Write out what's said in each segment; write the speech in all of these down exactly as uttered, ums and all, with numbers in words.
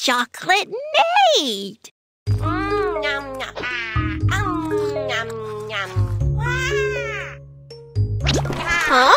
chocolate maid. Mm, nom, nom. Um, nom, nom. Huh?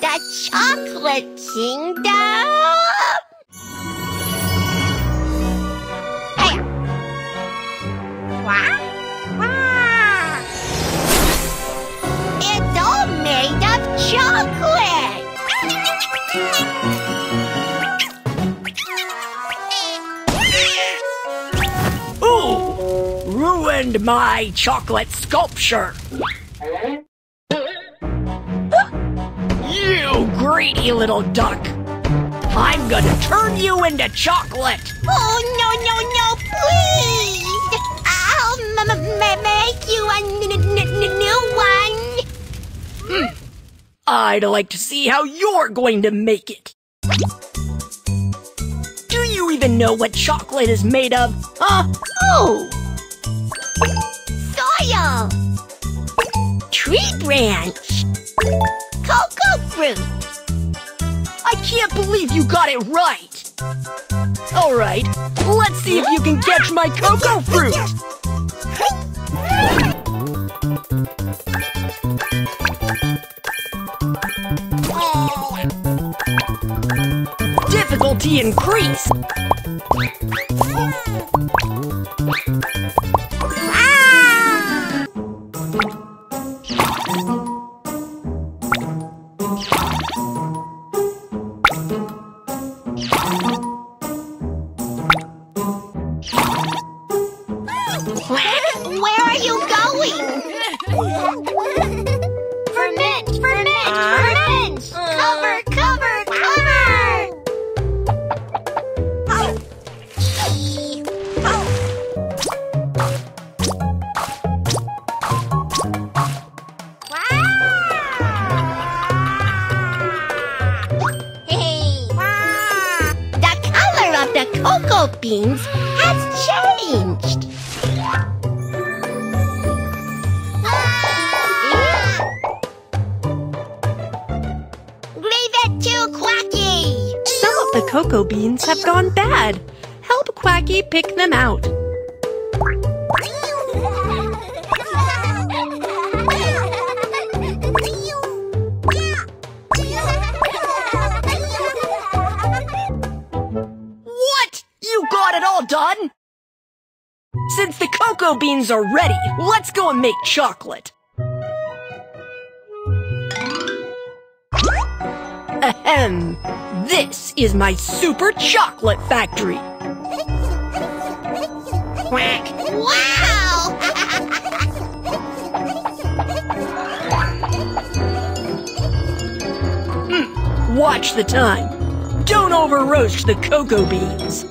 The Chocolate Kingdom. It's all made of chocolate! Ooh! Ruined my chocolate sculpture! You greedy little duck! I'm gonna turn you into chocolate! Oh, no, no, no, please! Make you a new one. Mm. I'd like to see how you're going to make it. Do you even know what chocolate is made of? Huh? Oh! Soil! Tree branch! Cocoa fruit! I can't believe you got it right! Alright, let's see if you can catch my cocoa fruit! Difficulty increase. Ah! Where, where are you going? Ferment, ferment, ferment! Cover, cover, cover! The color of the cocoa beans has changed. Leave it to Quacky. Some of the cocoa beans have gone bad. Help Quacky pick them out. Done? Since the cocoa beans are ready, let's go and make chocolate. Ahem. This is my super chocolate factory. Quack. Wow! mm, watch the time. Don't over-roast the cocoa beans.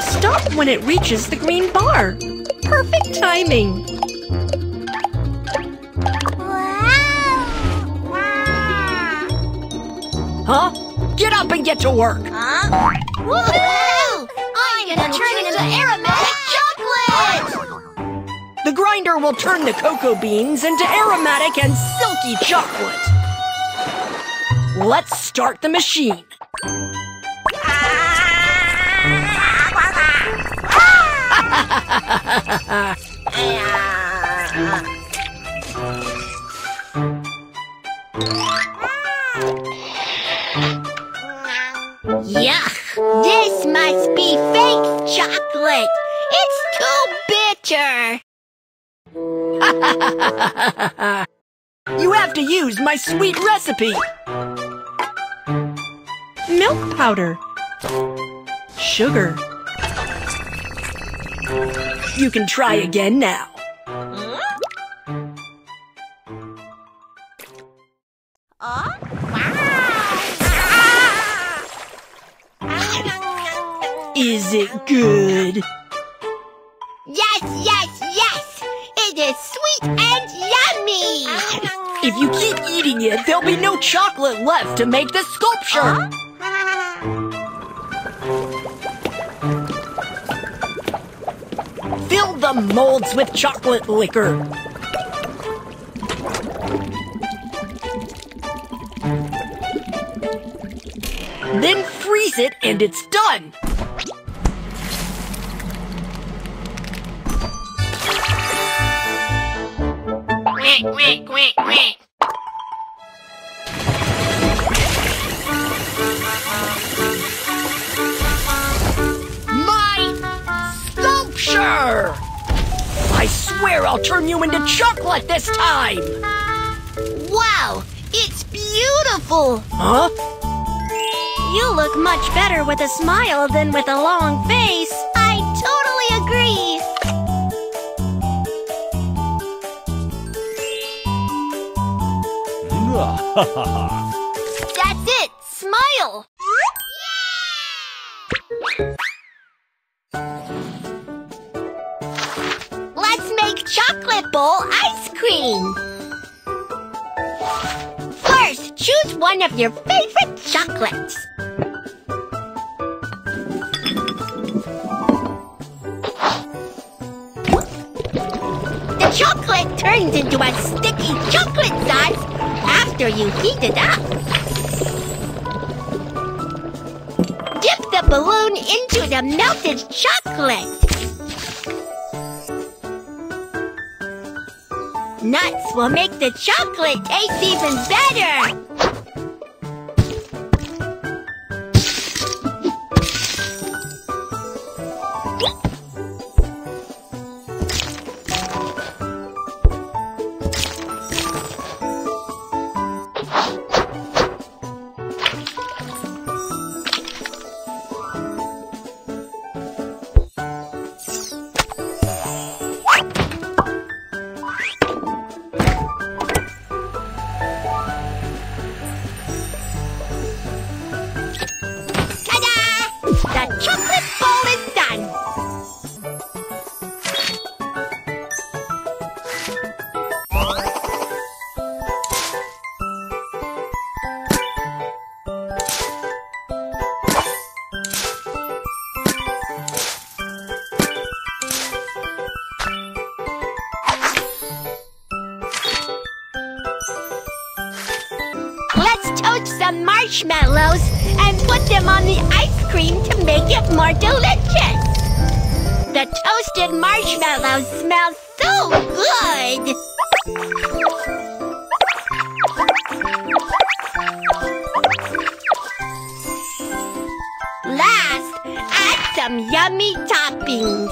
Stop when it reaches the green bar. Perfect timing. Wow. Wow. Huh? Get up and get to work. Huh? Woohoo! I'm gonna turn into aromatic chocolate! The grinder will turn the cocoa beans into aromatic and silky chocolate. Let's start the machine. Yuck! This must be fake chocolate! It's too bitter! You have to use my sweet recipe! Milk powder. Sugar. You can try again now. Is it good? Yes, yes, yes! It is sweet and yummy! If you keep eating it, there'll be no chocolate left to make the sculpture! Fill the molds with chocolate liquor. Then freeze it and it's done! Quack, quack, quack, quack. My sculpture! I swear I'll turn you into chocolate this time! Wow, it's beautiful! Huh? You look much better with a smile than with a long face. I totally agree. That's it. Smile. Yeah! Let's make chocolate bowl ice cream. First, choose one of your favorite chocolates. Chocolate turns into a sticky chocolate sauce after you heat it up. Dip the balloon into the melted chocolate. Nuts will make the chocolate taste even better. Some marshmallows and put them on the ice cream to make it more delicious. The toasted marshmallows smell so good. Last, add some yummy toppings.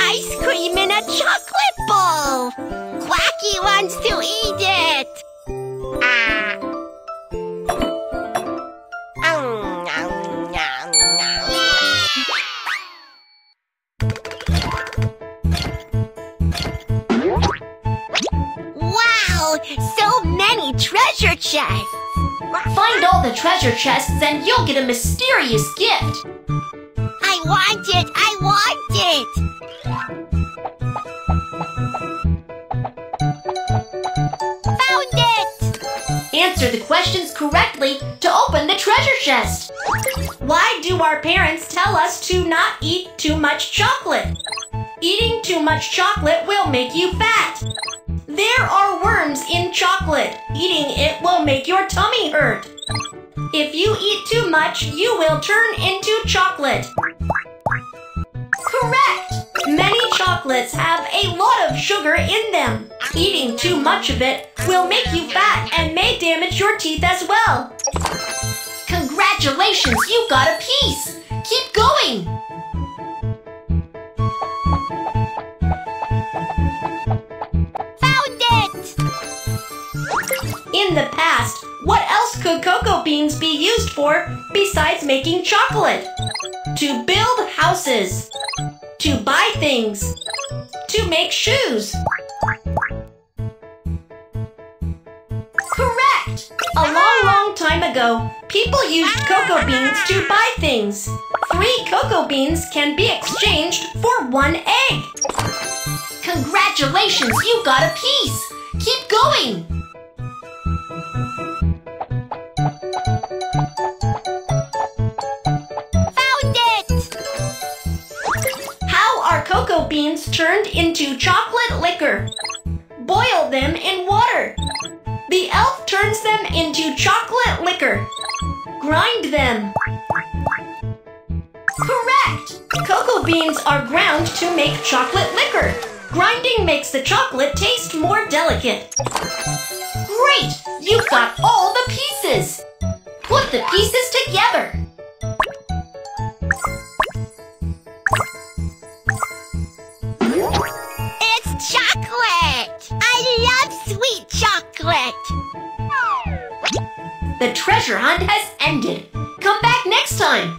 Ice cream in a chocolate bowl! Quacky wants to eat it! Ah! Um, um, um, um. Yeah! Wow! So many treasure chests! Find all the treasure chests and you'll get a mysterious gift! I want it! I want it! Answer the questions correctly to open the treasure chest. Why do our parents tell us to not eat too much chocolate? Eating too much chocolate will make you fat. There are worms in chocolate. Eating it will make your tummy hurt. If you eat too much, you will turn into chocolate. Correct! Many chocolates have a lot of sugar in them. Eating too much of it will make you fat and may damage your teeth as well. Congratulations, you got a piece! Keep going! Found it! In the past, what else could cocoa beans be used for besides making chocolate? To build houses. To buy things. To make shoes. Correct! A long, long time ago, ago, people used cocoa beans to buy things. Three cocoa beans can be exchanged for one egg. Congratulations, you got a piece. Keep going. Found it. How are cocoa beans turned into chocolate liquor? Boil them in water. The elf turns them into chocolate liquor. Grind them. Correct! Cocoa beans are ground to make chocolate liquor. Grinding makes the chocolate taste more delicate. Great! You've got all the pieces. Put the pieces together. It's chocolate! I love sweet chocolate! The treasure hunt has ended. Come back next time!